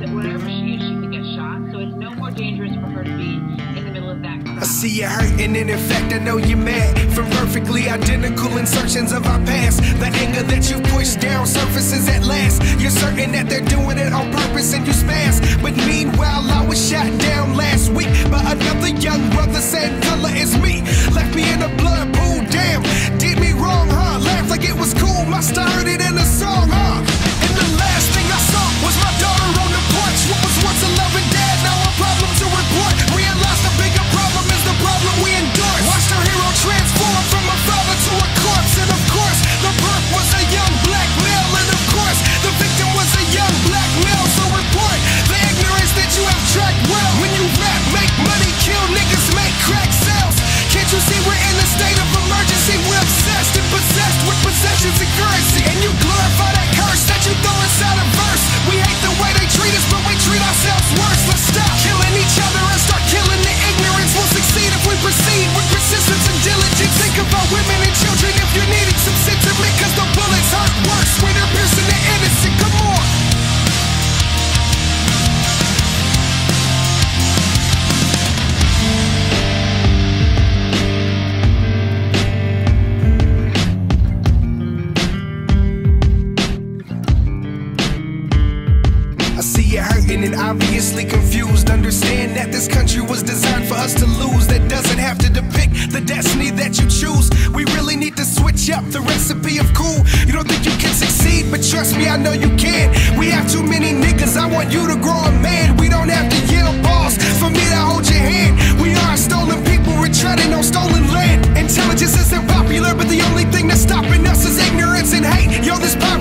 that whatever she is, she could get shot, so it's no more dangerous for her to be in the middle of that crowd. I see you hurting, and in fact, I know you're mad. From perfectly identical insertions of our past, the anger that you push down surfaces at last. You're certain that they're doing it on purpose, and you smash. But meanwhile, I was shot down last week by another young brother, same color as me. Left me in a blood pool, damn. Did me wrong, huh? Laughed like it was cool. I started in a song, huh? And the last thing I saw was my daughter on the porch. What was once a loving dad, now a problem to report. Realized the bigger problem is the problem we endorse. Watched our hero transform from a father to a corpse. And of course, the birth was a young black male. And of course, the victim was a young black male. So report the ignorance that you have tracked well. When you rap, make money, kill niggas, make crack sales. Can't you see we're in a state of emergency? We're obsessed and possessed with possessions and currency. And you glorify that curse that you throw inside a verse. We hate the way they treat us, but we treat ourselves worse. Let's stop killing each other and start killing the ignorance. We'll succeed if we proceed with persistence and diligence. Think about women and children if you needed some sentiment, cause the bullets hurt worse when they're piercing the innocent. Come on. And obviously confused, understand that this country was designed for us to lose. That doesn't have to depict the destiny that you choose. We really need to switch up the recipe of cool. You don't think you can succeed, but trust me, I know you can. We have too many niggas, I want you to grow a man. We don't have to yell boss for me to hold your hand. We are stolen people, we're treading on stolen land. Intelligence isn't popular, but the only thing that's stopping us is ignorance and hate. Yo, this pop